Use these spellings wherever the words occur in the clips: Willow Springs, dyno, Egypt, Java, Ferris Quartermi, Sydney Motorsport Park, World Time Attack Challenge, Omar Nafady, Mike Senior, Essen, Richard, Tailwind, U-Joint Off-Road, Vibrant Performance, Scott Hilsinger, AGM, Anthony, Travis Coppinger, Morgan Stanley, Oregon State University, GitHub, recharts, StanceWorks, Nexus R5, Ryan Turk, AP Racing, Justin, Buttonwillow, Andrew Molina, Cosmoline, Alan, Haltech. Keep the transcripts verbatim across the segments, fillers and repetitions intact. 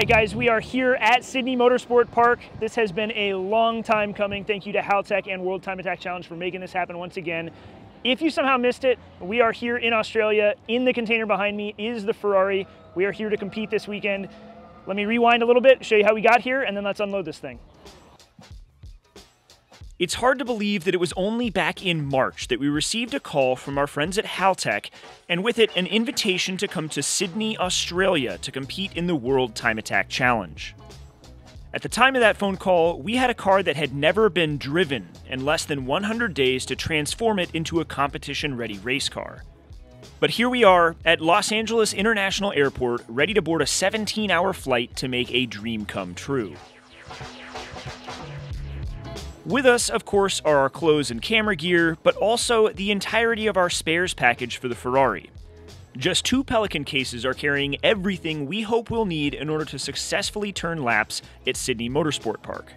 right, guys, we are here at Sydney Motorsport Park. This has been a long time coming. Thank you to Haltech and World Time Attack Challenge for making this happen once again. If you somehow missed it, we are here in Australia. In the container behind me is the Ferrari. We are here to compete this weekend. Let me rewind a little bit, show you how we got here, and then let's unload this thing. It's hard to believe that it was only back in March that we received a call from our friends at Haltech, and with it, an invitation to come to Sydney, Australia to compete in the World Time Attack Challenge. At the time of that phone call, we had a car that had never been driven and less than one hundred days to transform it into a competition-ready race car. But here we are at Los Angeles International Airport, ready to board a seventeen hour flight to make a dream come true. With us, of course, are our clothes and camera gear, but also the entirety of our spares package for the Ferrari. Just two Pelican cases are carrying everything we hope we'll need in order to successfully turn laps at Sydney Motorsport Park.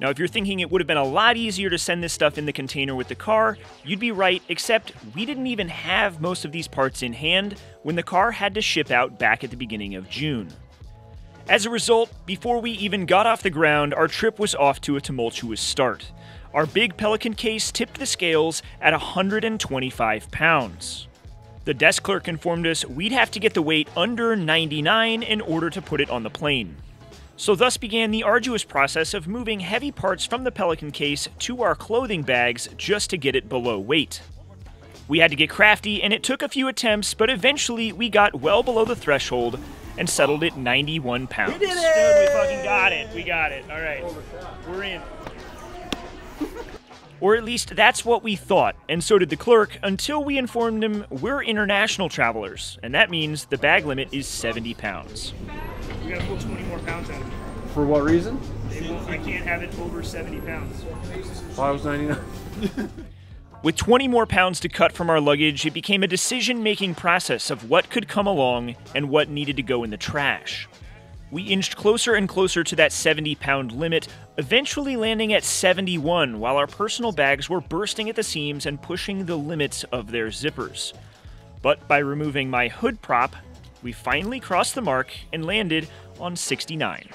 Now, if you're thinking it would have been a lot easier to send this stuff in the container with the car, you'd be right, except we didn't even have most of these parts in hand when the car had to ship out back at the beginning of June. As a result, before we even got off the ground, our trip was off to a tumultuous start. Our big Pelican case tipped the scales at one hundred twenty-five pounds. The desk clerk informed us we'd have to get the weight under ninety-nine in order to put it on the plane. So thus began the arduous process of moving heavy parts from the Pelican case to our clothing bags just to get it below weight. We had to get crafty, and it took a few attempts, but eventually we got well below the threshold and settled at ninety-one pounds. We did it! Dude, we fucking got it. We got it. All right. We're in. Or at least that's what we thought, and so did the clerk, until we informed him we're international travelers, and that means the bag limit is seventy pounds. We gotta pull twenty more pounds out of it. For what reason? They won't, I can't have it over seventy pounds. Well, I was ninety-nine. With twenty more pounds to cut from our luggage, it became a decision-making process of what could come along and what needed to go in the trash. We inched closer and closer to that seventy pound limit, eventually landing at seventy-one while our personal bags were bursting at the seams and pushing the limits of their zippers. But by removing my hood prop, we finally crossed the mark and landed on sixty-nine.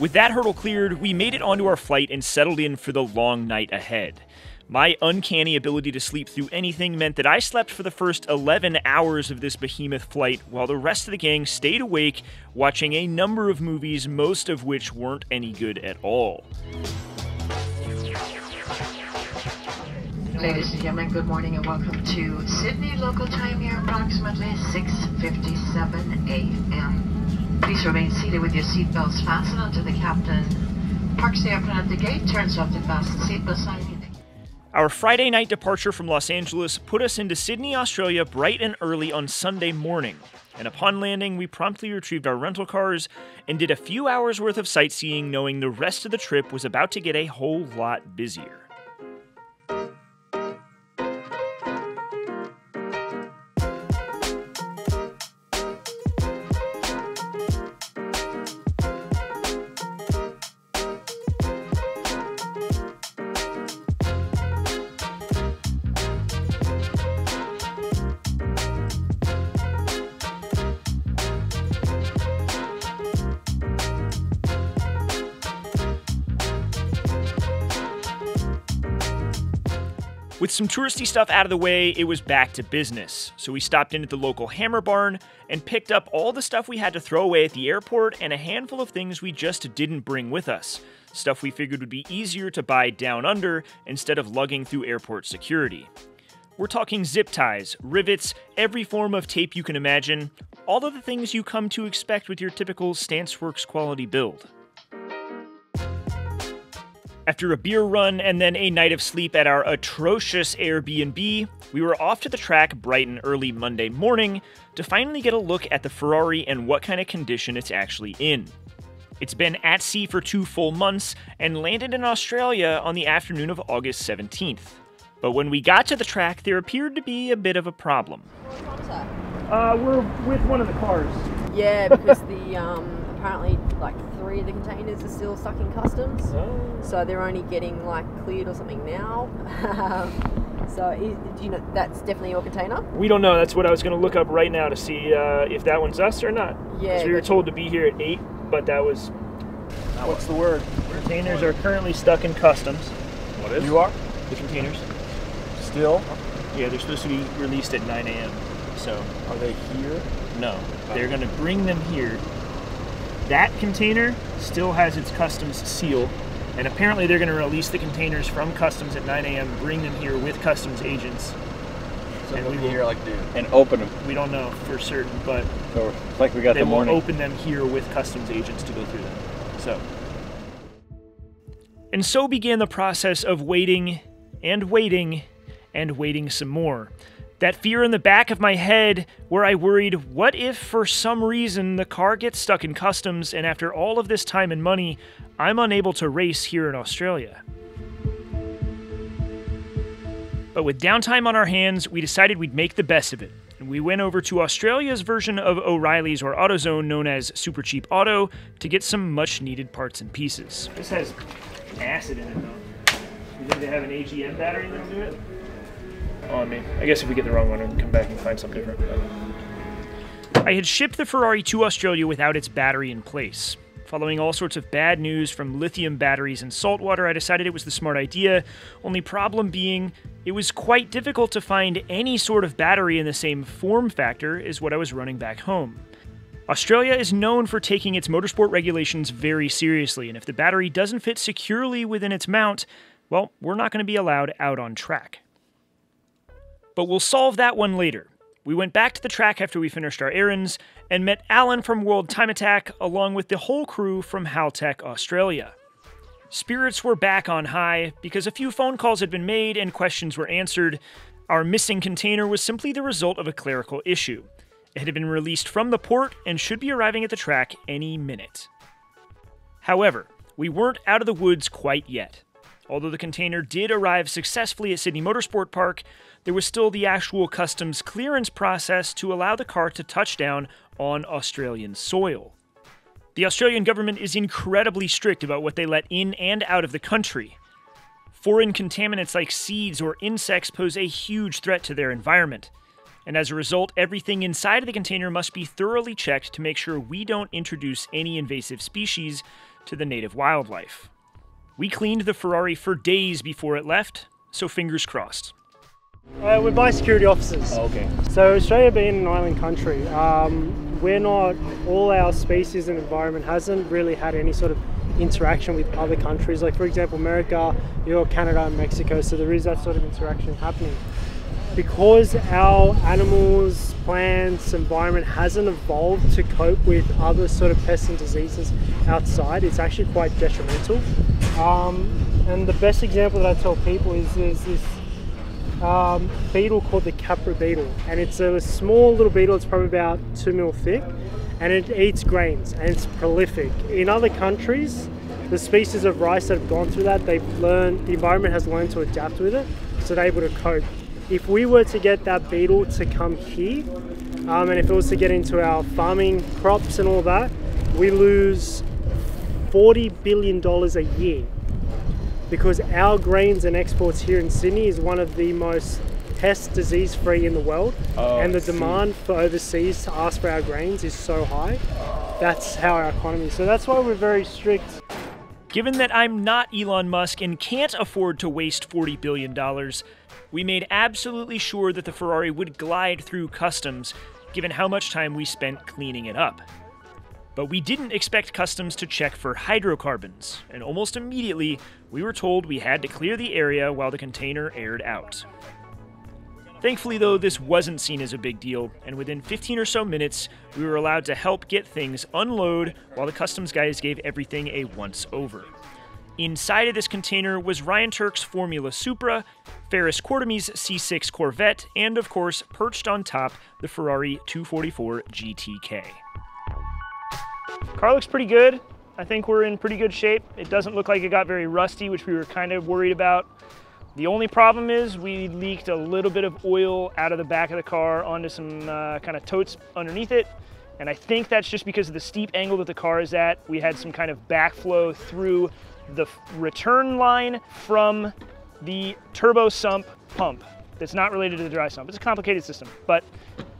With that hurdle cleared, we made it onto our flight and settled in for the long night ahead. My uncanny ability to sleep through anything meant that I slept for the first eleven hours of this behemoth flight, while the rest of the gang stayed awake watching a number of movies, most of which weren't any good at all. Ladies and gentlemen, good morning and welcome to Sydney local time here, approximately six fifty-seven a m Please remain seated with your seatbelts fastened until the captain parks the airplane at the gate, turns off the fasten seatbelt sign. Our Friday night departure from Los Angeles put us into Sydney, Australia bright and early on Sunday morning, and upon landing we promptly retrieved our rental cars and did a few hours worth of sightseeing, knowing the rest of the trip was about to get a whole lot busier. With some touristy stuff out of the way, it was back to business. So we stopped in at the local hammer barn and picked up all the stuff we had to throw away at the airport and a handful of things we just didn't bring with us. Stuff we figured would be easier to buy down under instead of lugging through airport security. We're talking zip ties, rivets, every form of tape you can imagine, all of the things you come to expect with your typical StanceWorks quality build. After a beer run and then a night of sleep at our atrocious Airbnb, we were off to the track bright and early Monday morning to finally get a look at the Ferrari and what kind of condition it's actually in. It's been at sea for two full months and landed in Australia on the afternoon of August seventeenth. But when we got to the track, there appeared to be a bit of a problem. Uh, we're with one of the cars. Yeah, because the, um, apparently, like, three of the containers are still stuck in customs, oh. So they're only getting like cleared or something now. So, do you know that's definitely your container? We don't know. That's what I was going to look up right now to see uh, if that one's us or not. Yeah. Because we were told to be here at eight, but that was... What's the word? Containers are currently stuck in customs. What is? You are? The containers. Still? Yeah, they're supposed to be released at nine A M So. Are they here? No. Oh. They're going to bring them here. That container still has its customs seal. And apparently they're going to release the containers from customs at nine A M bring them here with customs agents. So and we will here like dude. And open them. We don't know for certain, but so it's like we got they the morning. Will open them here with customs agents to go through them. So. And so began the process of waiting and waiting and waiting some more. That fear in the back of my head where I worried, what if for some reason the car gets stuck in customs and after all of this time and money, I'm unable to race here in Australia. But with downtime on our hands, we decided we'd make the best of it. And we went over to Australia's version of O'Reilly's or AutoZone known as Super Cheap Auto to get some much needed parts and pieces. This has acid in it though. You think they have an A G M battery that's in it? Oh, I mean, I guess if we get the wrong one and come back and find something different. I had shipped the Ferrari to Australia without its battery in place. Following all sorts of bad news from lithium batteries and salt water, I decided it was the smart idea, only problem being it was quite difficult to find any sort of battery in the same form factor as what I was running back home. Australia is known for taking its motorsport regulations very seriously, and if the battery doesn't fit securely within its mount, well, we're not going to be allowed out on track. But we'll solve that one later. We went back to the track after we finished our errands and met Alan from World Time Attack along with the whole crew from Haltech Australia. Spirits were back on high because a few phone calls had been made and questions were answered. Our missing container was simply the result of a clerical issue. It had been released from the port and should be arriving at the track any minute. However, we weren't out of the woods quite yet. Although the container did arrive successfully at Sydney Motorsport Park, there was still the actual customs clearance process to allow the car to touch down on Australian soil. The Australian government is incredibly strict about what they let in and out of the country. Foreign contaminants like seeds or insects pose a huge threat to their environment, and as a result, everything inside of the container must be thoroughly checked to make sure we don't introduce any invasive species to the native wildlife. We cleaned the Ferrari for days before it left, so fingers crossed. Uh, we're by security officers. Oh, okay. So Australia being an island country, um, we're not, all our species and environment hasn't really had any sort of interaction with other countries. Like for example, America, Europe, Canada and Mexico, so there is that sort of interaction happening. Because our animals, plants, environment hasn't evolved to cope with other sort of pests and diseases outside, it's actually quite detrimental. Um, and the best example that I tell people is, is this um, beetle called the Capra beetle. And it's a small little beetle, it's probably about two mil thick, and it eats grains, and it's prolific. In other countries, the species of rice that have gone through that, they've learned, the environment has learned to adapt with it, so they're able to cope. If we were to get that beetle to come here, um, and if it was to get into our farming crops and all that, we lose forty billion dollars a year because our grains and exports here in Sydney is one of the most pest disease free in the world. Oh, and the demand see. for overseas to ask for our grains is so high. That's how our economy is. So that's why we're very strict. Given that I'm not Elon Musk and can't afford to waste forty billion dollars, we made absolutely sure that the Ferrari would glide through customs, given how much time we spent cleaning it up. But we didn't expect customs to check for hydrocarbons, and almost immediately, we were told we had to clear the area while the container aired out. Thankfully though, this wasn't seen as a big deal, and within fifteen or so minutes, we were allowed to help get things unload while the customs guys gave everything a once-over. Inside of this container was Ryan Turk's Formula Supra, Ferris Quartermi's C six Corvette, and of course, perched on top, the Ferrari two forty-four G T K. Car looks pretty good. I think we're in pretty good shape. It doesn't look like it got very rusty, which we were kind of worried about. The only problem is we leaked a little bit of oil out of the back of the car onto some uh, kind of totes underneath it. And I think that's just because of the steep angle that the car is at. We had some kind of backflow through the return line from the turbo sump pump. that's not related to the dry sump. It's a complicated system, but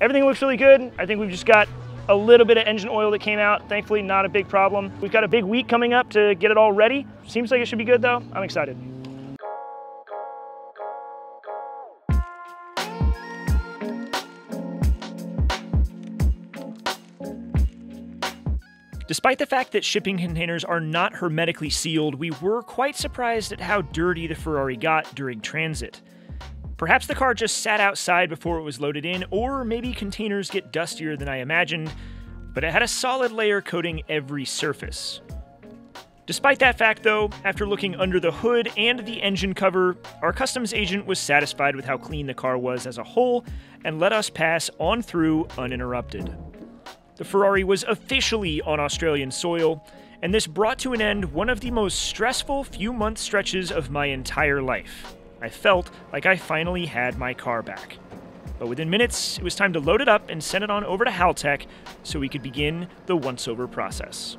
everything looks really good. I think we've just got a little bit of engine oil that came out. Thankfully, not a big problem. We've got a big week coming up to get it all ready. Seems like it should be good though. I'm excited. Despite the fact that shipping containers are not hermetically sealed, we were quite surprised at how dirty the Ferrari got during transit. Perhaps the car just sat outside before it was loaded in, or maybe containers get dustier than I imagined, but it had a solid layer coating every surface. Despite that fact though, after looking under the hood and the engine cover, our customs agent was satisfied with how clean the car was as a whole and let us pass on through uninterrupted. The Ferrari was officially on Australian soil, and this brought to an end one of the most stressful few-month stretches of my entire life. I felt like I finally had my car back. But within minutes, it was time to load it up and send it on over to Haltech so we could begin the once-over process.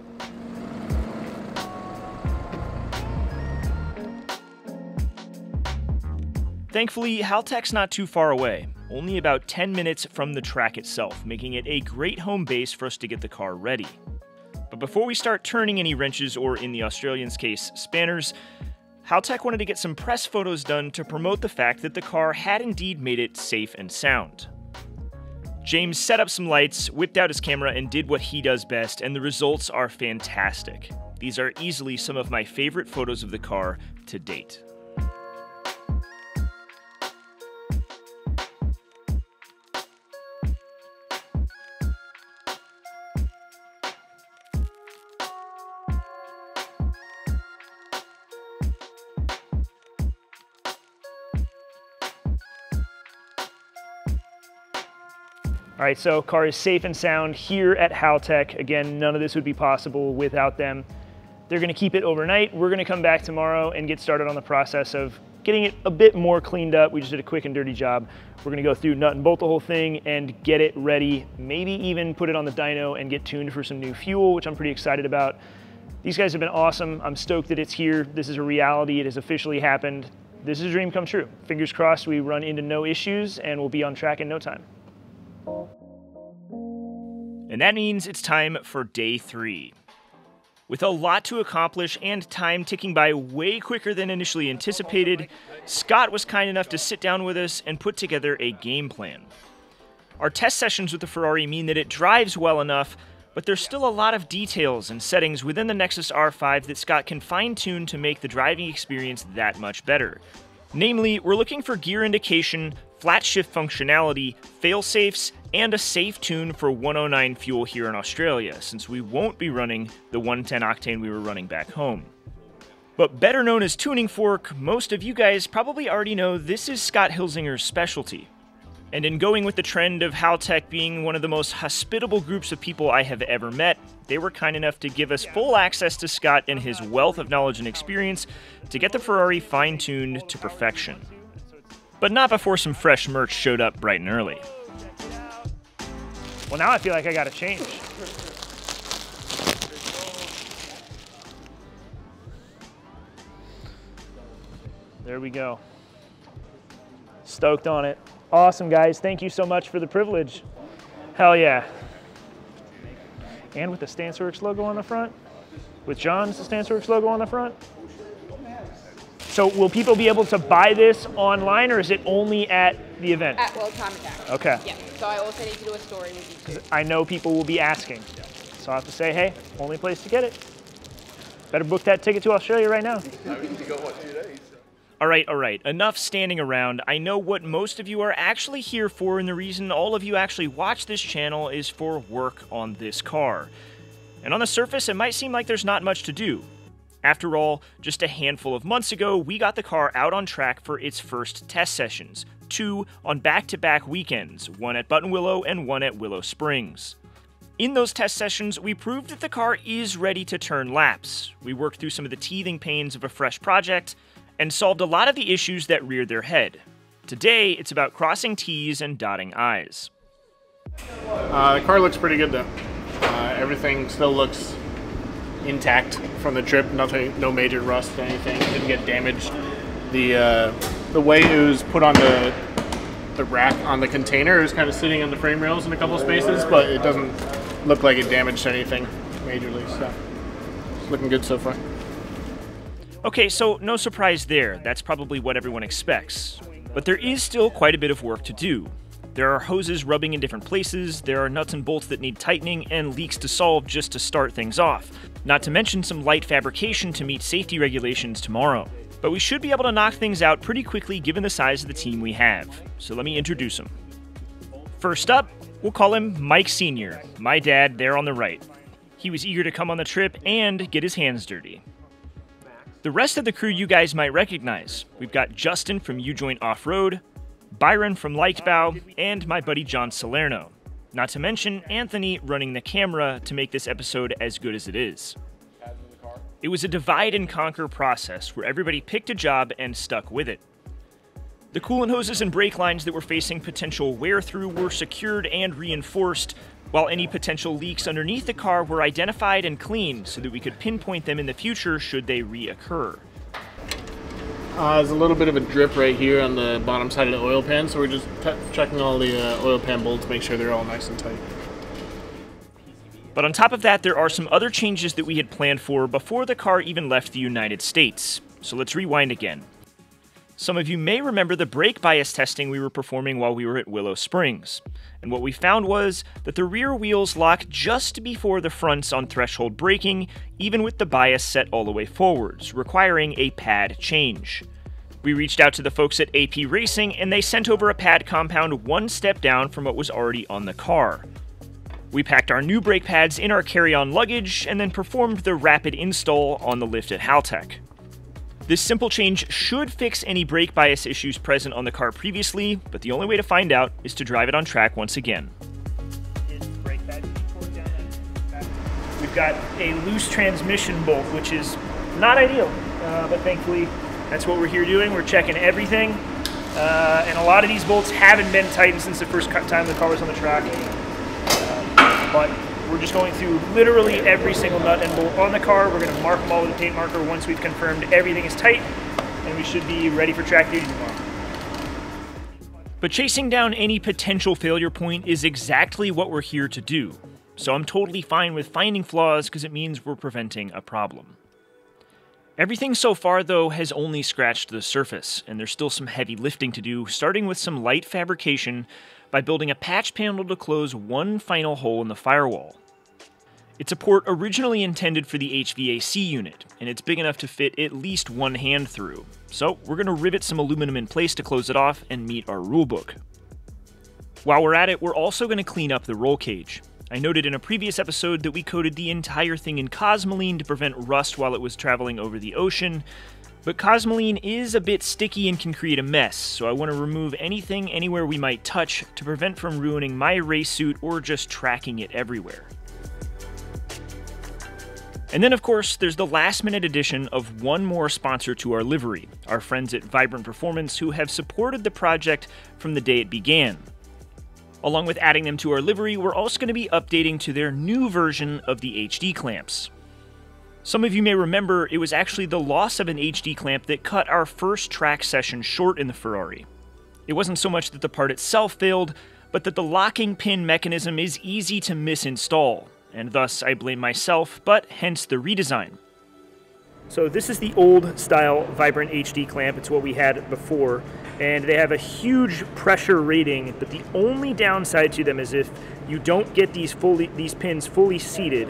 Thankfully, Haltech's not too far away, only about ten minutes from the track itself, making it a great home base for us to get the car ready. But before we start turning any wrenches, or in the Australians' case, spanners, Haltech wanted to get some press photos done to promote the fact that the car had indeed made it safe and sound. James set up some lights, whipped out his camera, and did what he does best, and the results are fantastic. These are easily some of my favorite photos of the car to date. All right, so car is safe and sound here at Haltech. Again, none of this would be possible without them. They're gonna keep it overnight. We're gonna come back tomorrow and get started on the process of getting it a bit more cleaned up. We just did a quick and dirty job. We're gonna go through, nut and bolt the whole thing and get it ready, maybe even put it on the dyno and get tuned for some new fuel, which I'm pretty excited about. These guys have been awesome. I'm stoked that it's here. This is a reality, it has officially happened. This is a dream come true. Fingers crossed we run into no issues and we'll be on track in no time. And that means it's time for day three. With a lot to accomplish and time ticking by way quicker than initially anticipated, Scott was kind enough to sit down with us and put together a game plan. Our test sessions with the Ferrari mean that it drives well enough, but there's still a lot of details and settings within the Nexus R five that Scott can fine-tune to make the driving experience that much better. Namely, we're looking for gear indication, flat shift functionality, fail-safes, and a safe tune for one oh nine fuel here in Australia, since we won't be running the one ten octane we were running back home. But better known as tuning fork, most of you guys probably already know this is Scott Hilsinger's specialty. And in going with the trend of Haltech being one of the most hospitable groups of people I have ever met, they were kind enough to give us full access to Scott and his wealth of knowledge and experience to get the Ferrari fine-tuned to perfection. But not before some fresh merch showed up bright and early. Well, now I feel like I gotta change. There we go. Stoked on it. Awesome, guys. Thank you so much for the privilege. Hell yeah. And with the StanceWorks logo on the front. With John's StanceWorks logo on the front. So will people be able to buy this online, or is it only at the event? At World Time Attack. Okay. Yeah. So I also need to do a story with you too. I know people will be asking. So I have to say, hey, only place to get it. Better book that ticket to Australia right now. All right, all right. Enough standing around. I know what most of you are actually here for, and the reason all of you actually watch this channel is for work on this car. And on the surface, it might seem like there's not much to do. After all, just a handful of months ago, we got the car out on track for its first test sessions, two on back-to-back weekends, one at Buttonwillow and one at Willow Springs. In those test sessions, we proved that the car is ready to turn laps. We worked through some of the teething pains of a fresh project and solved a lot of the issues that reared their head. Today, it's about crossing T's and dotting I's. Uh, the car looks pretty good though. Uh, everything still looks intact from the trip, nothing, no major rust or anything, didn't get damaged. The uh, the way it was put on the the rack on the container. It was kind of sitting on the frame rails in a couple spaces, but it doesn't look like it damaged anything majorly, so it's looking good so far. Okay, so no surprise there. That's probably what everyone expects. But there is still quite a bit of work to do. There are hoses rubbing in different places, there are nuts and bolts that need tightening, and leaks to solve just to start things off. Not to mention some light fabrication to meet safety regulations tomorrow. But we should be able to knock things out pretty quickly given the size of the team we have. So let me introduce him. First up, we'll call him Mike Senior, my dad there on the right. He was eager to come on the trip and get his hands dirty. The rest of the crew you guys might recognize. We've got Justin from U-Joint Off-Road, Byron from Lightbow, and my buddy John Salerno. Not to mention Anthony running the camera to make this episode as good as it is. It was a divide and conquer process where everybody picked a job and stuck with it. The coolant hoses and brake lines that were facing potential wear through were secured and reinforced, while any potential leaks underneath the car were identified and cleaned so that we could pinpoint them in the future should they reoccur. Uh, there's a little bit of a drip right here on the bottom side of the oil pan, so we're just checking all the uh, oil pan bolts to make sure they're all nice and tight. But on top of that, there are some other changes that we had planned for before the car even left the United States. So let's rewind again. Some of you may remember the brake bias testing we were performing while we were at Willow Springs. And what we found was that the rear wheels lock just before the fronts on threshold braking, even with the bias set all the way forwards, requiring a pad change. We reached out to the folks at A P Racing, and they sent over a pad compound one step down from what was already on the car. We packed our new brake pads in our carry-on luggage and then performed the rapid install on the lift at Haltech. This simple change should fix any brake bias issues present on the car previously, but the only way to find out is to drive it on track once again. We've got a loose transmission bolt, which is not ideal, uh, but thankfully that's what we're here doing. We're checking everything, uh, and a lot of these bolts haven't been tightened since the first time the car was on the track. But we're just going through literally every single nut and bolt on the car. We're going to mark them all with a paint marker once we've confirmed everything is tight, and we should be ready for track duty tomorrow. But chasing down any potential failure point is exactly what we're here to do. So I'm totally fine with finding flaws because it means we're preventing a problem. Everything so far, though, has only scratched the surface, and there's still some heavy lifting to do, starting with some light fabrication by building a patch panel to close one final hole in the firewall. It's a port originally intended for the H V A C unit, and it's big enough to fit at least one hand through, so we're going to rivet some aluminum in place to close it off and meet our rule book. While we're at it, we're also going to clean up the roll cage. I noted in a previous episode that we coated the entire thing in Cosmoline to prevent rust while it was traveling over the ocean, but Cosmoline is a bit sticky and can create a mess, so I want to remove anything anywhere we might touch to prevent from ruining my race suit or just tracking it everywhere. And then of course, there's the last minute addition of one more sponsor to our livery, our friends at Vibrant Performance, who have supported the project from the day it began. Along with adding them to our livery, we're also going to be updating to their new version of the H D clamps. Some of you may remember it was actually the loss of an H D clamp that cut our first track session short in the Ferrari. It wasn't so much that the part itself failed, but that the locking pin mechanism is easy to misinstall, and thus I blame myself, but hence the redesign. So this is the old style Vibrant H D clamp. It's what we had before, and they have a huge pressure rating, but the only downside to them is if you don't get these fully, these pins fully seated,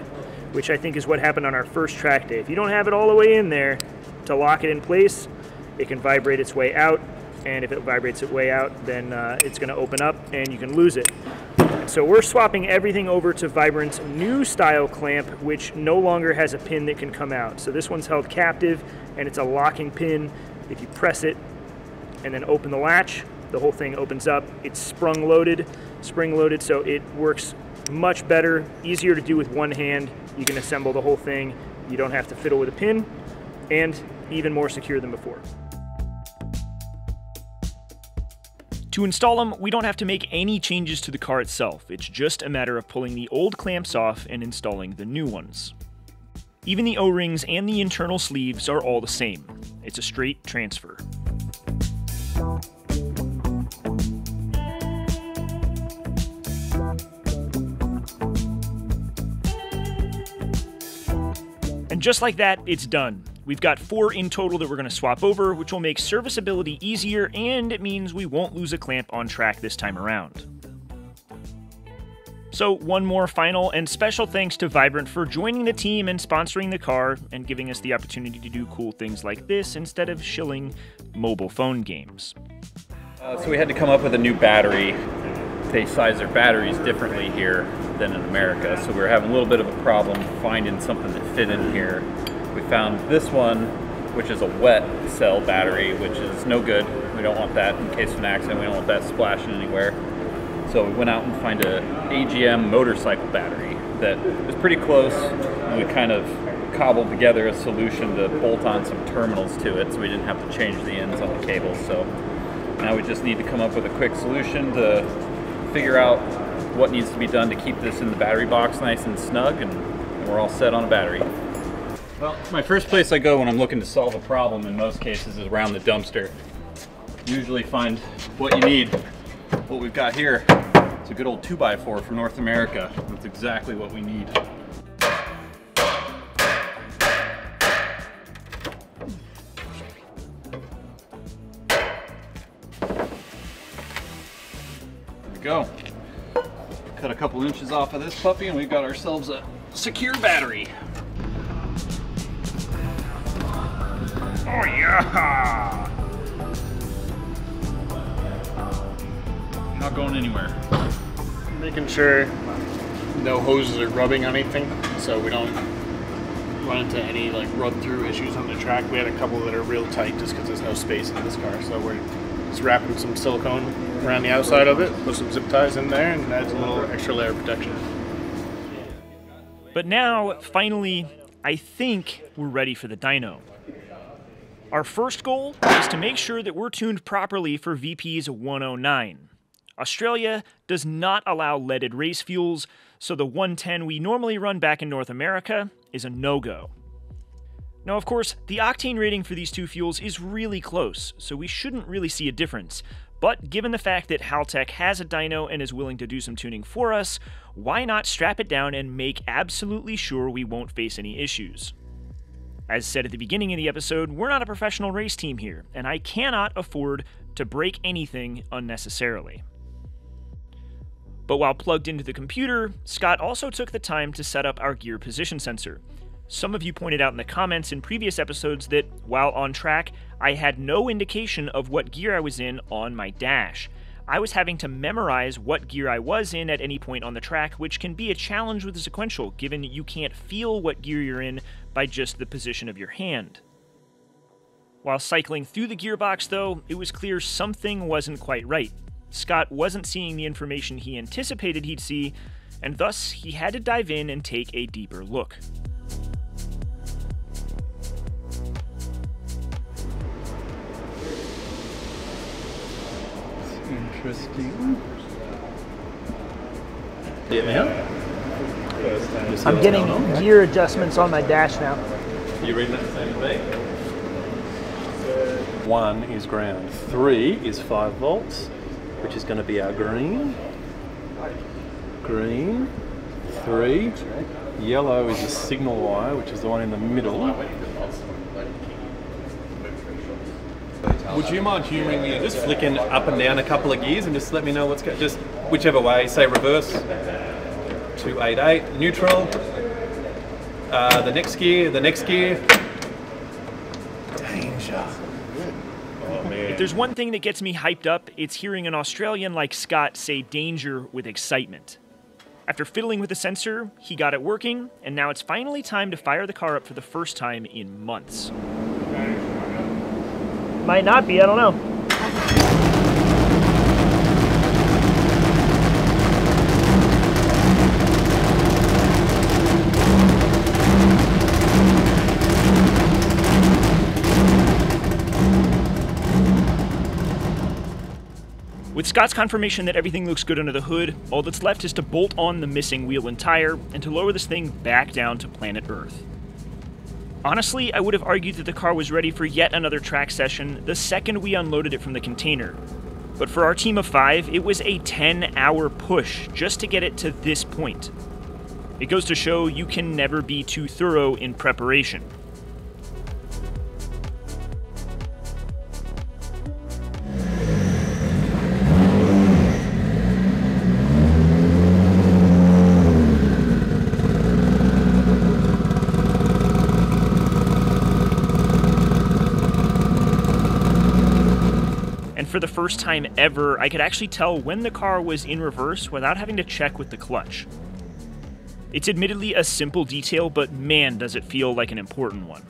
which I think is what happened on our first track day. If you don't have it all the way in there to lock it in place, it can vibrate its way out, and if it vibrates its way out, then uh, it's gonna open up and you can lose it. So we're swapping everything over to Vibrant's new style clamp, which no longer has a pin that can come out. So this one's held captive, and it's a locking pin. If you press it and then open the latch, the whole thing opens up. It's sprung loaded, spring loaded, so it works much better, easier to do with one hand. You can assemble the whole thing. You don't have to fiddle with a pin, and even more secure than before. To install them, we don't have to make any changes to the car itself. It's just a matter of pulling the old clamps off and installing the new ones. Even the O-rings and the internal sleeves are all the same. It's a straight transfer. And just like that, it's done. We've got four in total that we're going to swap over, which will make serviceability easier, and it means we won't lose a clamp on track this time around. So one more final and special thanks to Vibrant for joining the team and sponsoring the car and giving us the opportunity to do cool things like this instead of shilling mobile phone games. Uh, so we had to come up with a new battery. They size their batteries differently here than in America, so we were having a little bit of a problem finding something that fit in here. We found this one, which is a wet cell battery, which is no good. We don't want that in case of an accident. We don't want that splashing anywhere. So we went out and found a A G M motorcycle battery that was pretty close, and we kind of cobbled together a solution to bolt on some terminals to it so we didn't have to change the ends on the cables. So now we just need to come up with a quick solution to figure out what needs to be done to keep this in the battery box nice and snug, and, and we're all set on a battery. Well, my first place I go when I'm looking to solve a problem in most cases is around the dumpster. Usually find what you need. What we've got here is a good old two by four from North America. That's exactly what we need. There we go. Cut a couple inches off of this puppy and we've got ourselves a secure battery. Oh yeah! Not going anywhere. Making sure no hoses are rubbing on anything, so we don't run into any like run-through issues on the track. We had a couple that are real tight just because there's no space in this car, so we're just wrapping some silicone around the outside of it, put some zip ties in there, and adds a little extra layer of protection. But now, finally, I think we're ready for the dyno. Our first goal is to make sure that we're tuned properly for V P's one oh nine. Australia does not allow leaded race fuels, so the one ten we normally run back in North America is a no-go. Now, of course, the octane rating for these two fuels is really close, so we shouldn't really see a difference. But given the fact that Haltech has a dyno and is willing to do some tuning for us, why not strap it down and make absolutely sure we won't face any issues? As said at the beginning of the episode, we're not a professional race team here, and I cannot afford to break anything unnecessarily. But while plugged into the computer, Scott also took the time to set up our gear position sensor. Some of you pointed out in the comments in previous episodes that, while on track, I had no indication of what gear I was in on my dash. I was having to memorize what gear I was in at any point on the track, which can be a challenge with the sequential, given you can't feel what gear you're in by just the position of your hand. While cycling through the gearbox, though, it was clear something wasn't quite right. Scott wasn't seeing the information he anticipated he'd see, and thus he had to dive in and take a deeper look. It's interesting. Yeah, man. I'm getting gear adjustments on my dash now. You reading that same thing? One is ground, three is five volts, which is going to be our green, green, three, yellow is the signal wire, which is the one in the middle. Would you mind humouring me and just flicking up and down a couple of gears and just let me know what's going, just whichever way, say reverse, two eighty-eight, neutral, uh, the next gear, the next gear. Danger. If there's one thing that gets me hyped up, it's hearing an Australian like Scott say danger with excitement. After fiddling with the sensor, he got it working, and now it's finally time to fire the car up for the first time in months. Might not be, I don't know. With Scott's confirmation that everything looks good under the hood, all that's left is to bolt on the missing wheel and tire, and to lower this thing back down to planet Earth. Honestly, I would have argued that the car was ready for yet another track session the second we unloaded it from the container. But for our team of five, it was a ten-hour push just to get it to this point. It goes to show you can never be too thorough in preparation. For the first time ever, I could actually tell when the car was in reverse without having to check with the clutch. It's admittedly a simple detail, but man, does it feel like an important one.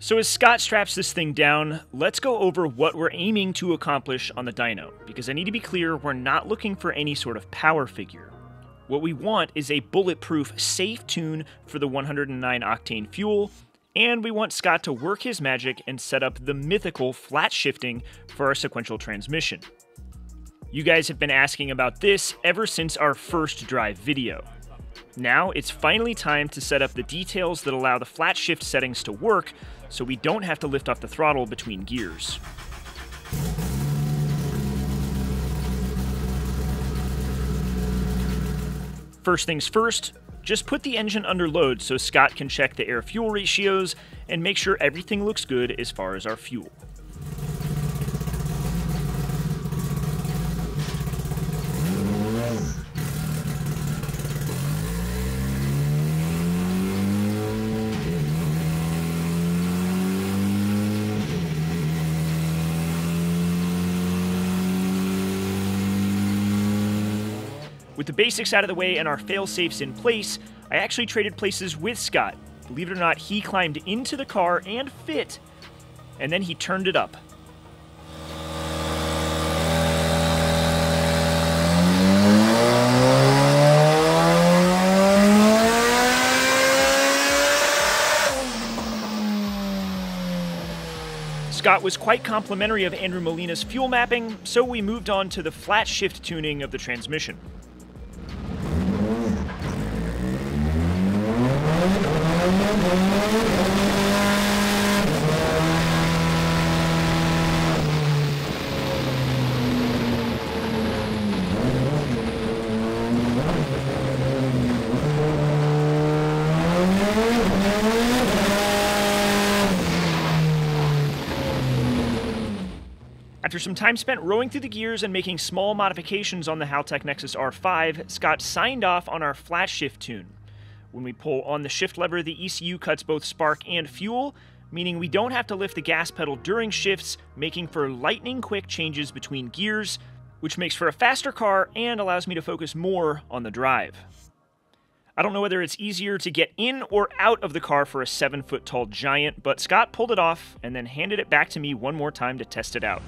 So as Scott straps this thing down, let's go over what we're aiming to accomplish on the dyno, because I need to be clear, we're not looking for any sort of power figure. What we want is a bulletproof, safe tune for the one hundred nine octane fuel, and we want Scott to work his magic and set up the mythical flat shifting for our sequential transmission. You guys have been asking about this ever since our first drive video. Now it's finally time to set up the details that allow the flat shift settings to work so we don't have to lift off the throttle between gears. First things first, just put the engine under load so Scott can check the air-fuel ratios and make sure everything looks good as far as our fuel. With the basics out of the way and our fail-safes in place, I actually traded places with Scott. Believe it or not, he climbed into the car and fit, and then he turned it up. Scott was quite complimentary of Andrew Molina's fuel mapping, so we moved on to the flat shift tuning of the transmission. After some time spent rowing through the gears and making small modifications on the Haltech Nexus R five, Scott signed off on our flat shift tune. When we pull on the shift lever, the E C U cuts both spark and fuel, meaning we don't have to lift the gas pedal during shifts, making for lightning-quick changes between gears, which makes for a faster car and allows me to focus more on the drive. I don't know whether it's easier to get in or out of the car for a seven-foot-tall giant, but Scott pulled it off and then handed it back to me one more time to test it out.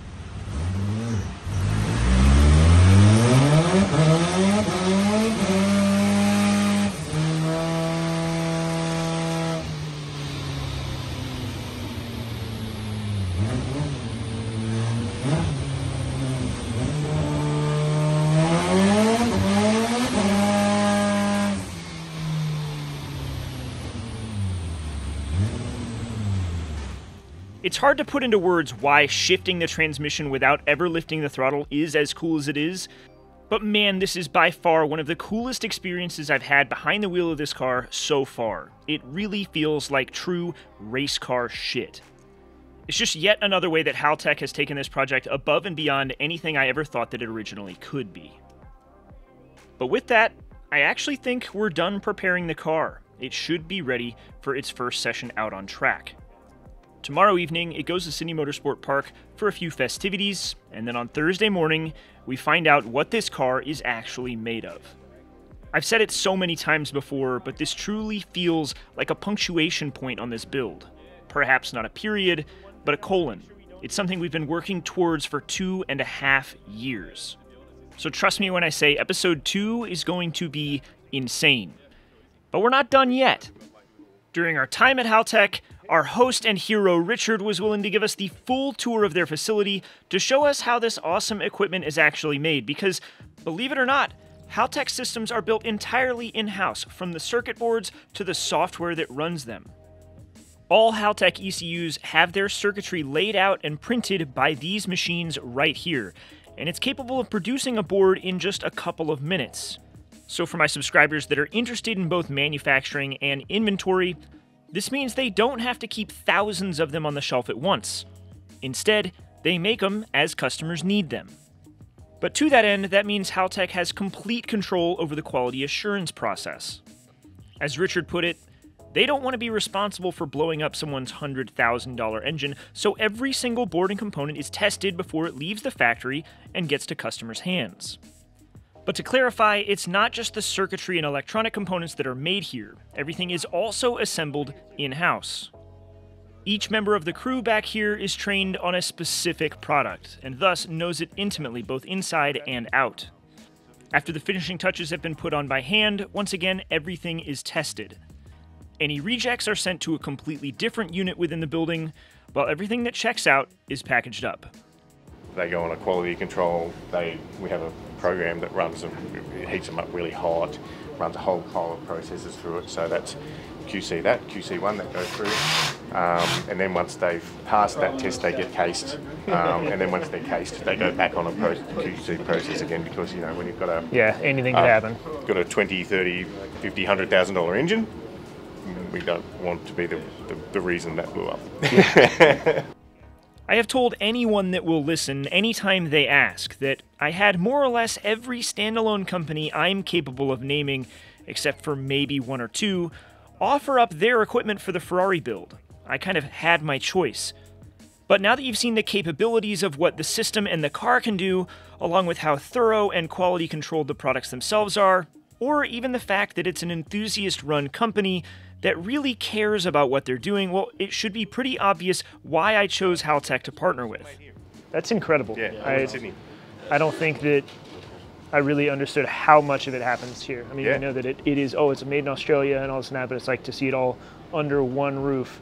It's hard to put into words why shifting the transmission without ever lifting the throttle is as cool as it is, but man, this is by far one of the coolest experiences I've had behind the wheel of this car so far. It really feels like true race car shit. It's just yet another way that Haltech has taken this project above and beyond anything I ever thought that it originally could be. But with that, I actually think we're done preparing the car. It should be ready for its first session out on track. Tomorrow evening, it goes to Sydney Motorsport Park for a few festivities, and then on Thursday morning, we find out what this car is actually made of. I've said it so many times before, but this truly feels like a punctuation point on this build. Perhaps not a period, but a colon. It's something we've been working towards for two and a half years. So trust me when I say episode two is going to be insane. But we're not done yet. During our time at Haltech, our host and hero, Richard, was willing to give us the full tour of their facility to show us how this awesome equipment is actually made, because, believe it or not, Haltech systems are built entirely in-house, from the circuit boards to the software that runs them. All Haltech E C Us have their circuitry laid out and printed by these machines right here, and it's capable of producing a board in just a couple of minutes. So for my subscribers that are interested in both manufacturing and inventory, this means they don't have to keep thousands of them on the shelf at once. Instead, they make them as customers need them. But to that end, that means Haltech has complete control over the quality assurance process. As Richard put it, they don't want to be responsible for blowing up someone's one hundred thousand dollar engine, so every single board and component is tested before it leaves the factory and gets to customers' hands. But to clarify, it's not just the circuitry and electronic components that are made here. Everything is also assembled in-house. Each member of the crew back here is trained on a specific product, and thus knows it intimately, both inside and out. After the finishing touches have been put on by hand, once again, everything is tested. Any rejects are sent to a completely different unit within the building, while everything that checks out is packaged up. They go on a quality control. They, we have a program that runs them, heats them up really hot, runs a whole pile of processes through it, so that's Q C that, Q C one that goes through, um, and then once they've passed that test they get cased, um, and then once they're cased they go back on a pro Q C process again, because you know when you've got a... Yeah, anything could uh, happen. Got a twenty, thirty, fifty, one hundred thousand dollar engine, we don't want to be the, the, the reason that blew up. Yeah. I have told anyone that will listen anytime they ask that I had more or less every standalone company I'm capable of naming, except for maybe one or two, offer up their equipment for the Ferrari build. I kind of had my choice. But now that you've seen the capabilities of what the system and the car can do, along with how thorough and quality controlled the products themselves are, or even the fact that it's an enthusiast-run company that really cares about what they're doing, well, it should be pretty obvious why I chose Haltech to partner with. That's incredible. Yeah, I, Sydney. I don't think that I really understood how much of it happens here. I mean, yeah. I know that it, it is, oh, it's made in Australia and all this and that, but it's like to see it all under one roof,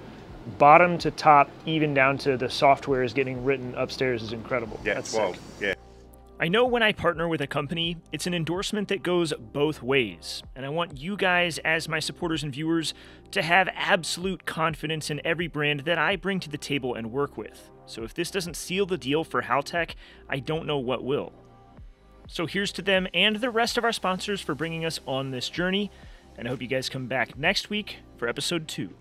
bottom to top, even down to the software is getting written upstairs is incredible. Yeah, that's wild. Yeah. I know when I partner with a company, it's an endorsement that goes both ways, and I want you guys as my supporters and viewers to have absolute confidence in every brand that I bring to the table and work with. So if this doesn't seal the deal for Haltech, I don't know what will. So here's to them and the rest of our sponsors for bringing us on this journey, and I hope you guys come back next week for episode two.